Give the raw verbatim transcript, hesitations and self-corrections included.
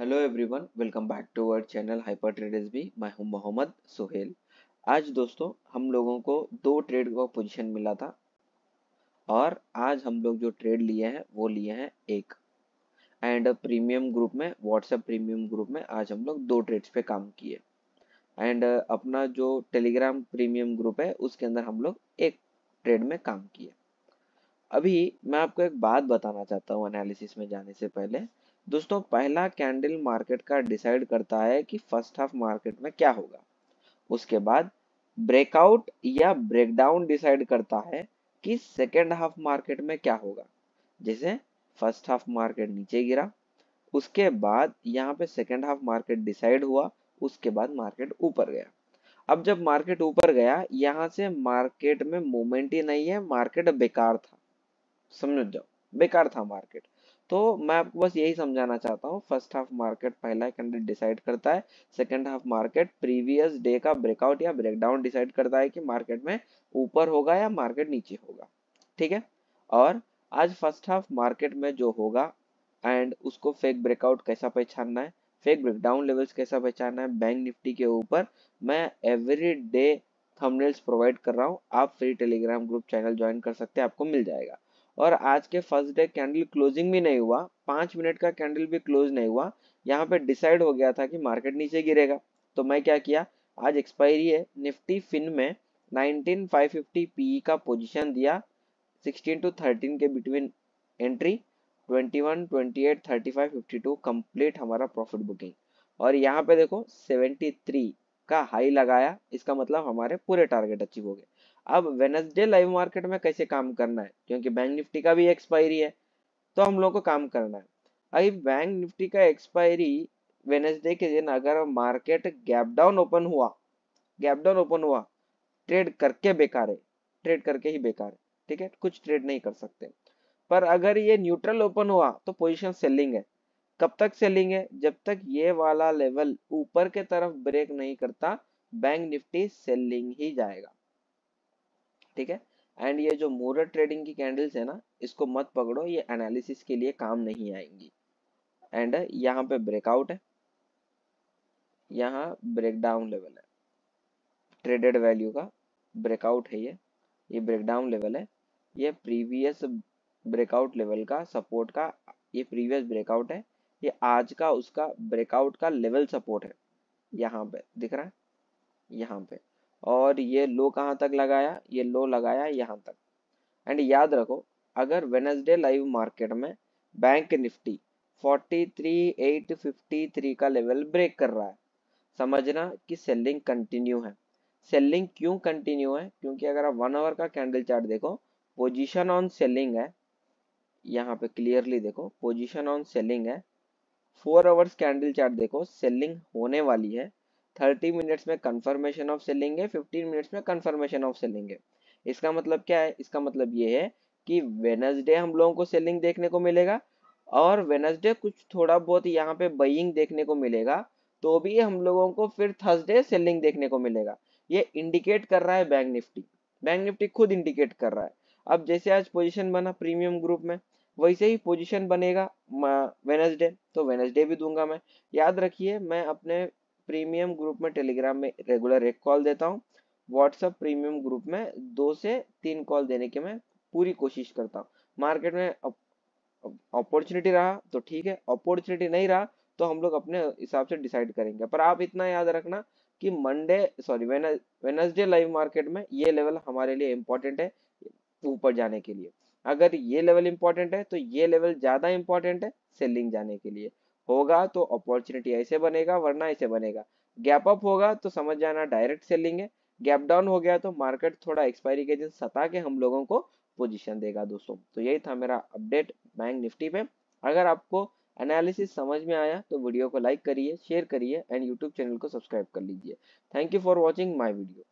Hello everyone, welcome back to our channel hyper trade SB. मैं हूं मोहम्मद सोहेल। आज दोस्तों हम लोगों को दो ट्रेड का पोजीशन मिला था और आज हम लोग जो ट्रेड लिए हैं वो लिए हैं एक, एंड प्रीमियम ग्रुप में, व्हाट्सएप प्रीमियम ग्रुप में आज हम लोग दो ट्रेड्स पे काम किए, एंड अपना जो टेलीग्राम प्रीमियम ग्रुप है उसके अंदर हम लोग एक ट्रेड में काम किए। अभी मैं आपको एक बात बताना चाहता हूँ एनालिसिस में जाने से पहले। दोस्तों, पहला कैंडल मार्केट का डिसाइड करता है कि फर्स्ट हाफ मार्केट में क्या होगा, उसके बाद ब्रेकआउट या ब्रेकडाउन डिसाइड करता है कि सेकेंड हाफ मार्केट में क्या होगा। जैसे फर्स्ट हाफ मार्केट नीचे गिरा, उसके बाद यहाँ पे सेकेंड हाफ मार्केट डिसाइड हुआ, उसके बाद मार्केट ऊपर गया। अब जब मार्केट ऊपर गया, यहाँ से मार्केट में मूवमेंट ही नहीं है, मार्केट बेकार था, समझ जाओ, बेकार था मार्केट। तो मैं आपको बस यही समझाना चाहता हूँ, फर्स्ट हाफ मार्केट पहला कैंडल डिसाइड करता है, second half market previous day का ब्रेकआउट या ब्रेकडाउन डिसाइड करता है कि मार्केट में ऊपर होगा या मार्केट नीचे होगा, ठीक है। और आज फर्स्ट हाफ मार्केट में जो होगा, एंड उसको फेक ब्रेकआउट कैसा पहचानना है, फेक ब्रेकडाउन लेवल्स कैसा पहचानना है बैंक निफ्टी के ऊपर, मैं एवरी डे थंबनेल्स प्रोवाइड कर रहा हूँ। आप free Telegram group channel join कर सकते हैं, आपको मिल जाएगा। और आज के फर्स्ट डे कैंडल क्लोजिंग भी नहीं हुआ, पांच मिनट का कैंडल भी क्लोज नहीं हुआ, यहाँ पे डिसाइड हो गया था कि मार्केट नीचे गिरेगा। तो मैं क्या किया, आज एक्सपायरी है, निफ्टी फिन में नाइनटीन फाइव फिफ्टी पीई का पोजीशन दिया, सिक्सटीन टू थर्टीन के between entry, twenty one, twenty eight, thirty five, fifty two complete हमारा प्रॉफिट बुकिंग। और यहाँ पे देखो सेवेंटी थ्री का हाई लगाया, इसका मतलब हमारे पूरे टारगेट अचीव हो गए। अब वेडनेसडे लाइव मार्केट में कैसे काम करना है, क्योंकि बैंक निफ्टी का भी एक्सपायरी है, तो हम लोग को काम करना है। अभी बैंक निफ्टी का एक्सपायरी वेडनेसडे के दिन अगर मार्केट गैप डाउन ओपन हुआ, गैप डाउन ओपन हुआ, ट्रेड करके बेकार है, ट्रेड करके ही बेकार है, ठीक है, कुछ ट्रेड नहीं कर सकते। पर अगर ये न्यूट्रल ओपन हुआ तो पोजिशन सेलिंग है। कब तक सेलिंग है? जब तक ये वाला लेवल ऊपर के तरफ ब्रेक नहीं करता, बैंक निफ्टी सेलिंग ही जाएगा, ठीक है। एंड ये जो मुहूर्त ट्रेडिंग की कैंडल्स है ना, इसको मत पकड़ो, ये एनालिसिस के लिए काम नहीं आएंगी। एंड यहाँ पे ब्रेकआउट है, यहाँ ब्रेकडाउन लेवल है, ट्रेडेड वैल्यू का ब्रेकआउट है, ये ये ब्रेकडाउन लेवल है, ये प्रीवियस ब्रेकआउट लेवल का सपोर्ट का, ये प्रीवियस ब्रेकआउट है, ये आज का उसका ब्रेकआउट का लेवल सपोर्ट है, यहाँ पे दिख रहा है, यहाँ पे। और ये लो कहाँ तक लगाया? ये लो लगाया यहाँ तक। एंड याद रखो, अगर वेडनेसडे लाइव मार्केट में bank Nifty forty three eight fifty three का लेवल ब्रेक कर रहा है, समझना कि सेलिंग कंटिन्यू है। सेलिंग क्यों कंटिन्यू है? क्योंकि अगर आप वन आवर का कैंडल चार्ट देखो, पोजीशन ऑन सेलिंग है, यहाँ पे क्लियरली देखो पोजीशन ऑन सेलिंग है। फोर आवर्स कैंडल चार्ट देखो, सेलिंग होने वाली है। थर्टी मिनट्स में कंफर्मेशन ऑफ सेलिंग है, फिफ्टीन मिनट्स में कंफर्मेशन ऑफ सेलिंग है। इसका मतलब क्या है? इसका मतलब ये है कि वेडनेसडे हम लोगों को सेलिंग देखने को मिलेगा, और वेडनेसडे कुछ थोड़ा बहुत यहाँ पे बाइंग देखने को मिलेगा, तो भी हम लोगों को फिर थर्सडे सेलिंग देखने को मिलेगा। ये इंडिकेट कर रहा है बैंक निफ्टी, बैंक निफ्टी खुद इंडिकेट कर रहा है। अब जैसे आज पोजिशन बना प्रीमियम ग्रुप में, वैसे ही पोजिशन बनेगा वेडनेसडे, तो वेडनेसडे भी दूंगा मैं। याद रखिए, मैं अपने प्रीमियम ग्रुप में टेलीग्राम में रेगुलर एक कॉल देता हूँ, व्हाट्सएप प्रीमियम ग्रुप में दो से तीन कॉल देने की मैं पूरी कोशिश करता हूँ। मार्केट में अपॉर्चुनिटी रहा तो ठीक है, अपॉर्चुनिटी नहीं रहा तो हम लोग अपने हिसाब से डिसाइड करेंगे। पर आप इतना याद रखना कि Monday sorry Wednesday live market में ये लेवल हमारे लिए इम्पोर्टेंट है ऊपर जाने के लिए। अगर ये लेवल इम्पोर्टेंट है तो ये लेवल ज़्यादा इम्पोर्टेंट है सेलिंग जाने के लिए। होगा तो अपॉर्चुनिटी ऐसे बनेगा, वरना ऐसे बनेगा। गैप अप होगा तो समझ जाना डायरेक्ट सेलिंग है, गैप डाउन हो गया तो मार्केट थोड़ा एक्सपायरी के दिन सता के हम लोगों को पोजीशन देगा। दोस्तों, तो यही था मेरा अपडेट बैंक निफ्टी पे। अगर आपको एनालिसिस समझ में आया तो वीडियो को लाइक करिए, शेयर करिए, एंड यूट्यूब चैनल को सब्सक्राइब कर लीजिए। Thank you for watching my video.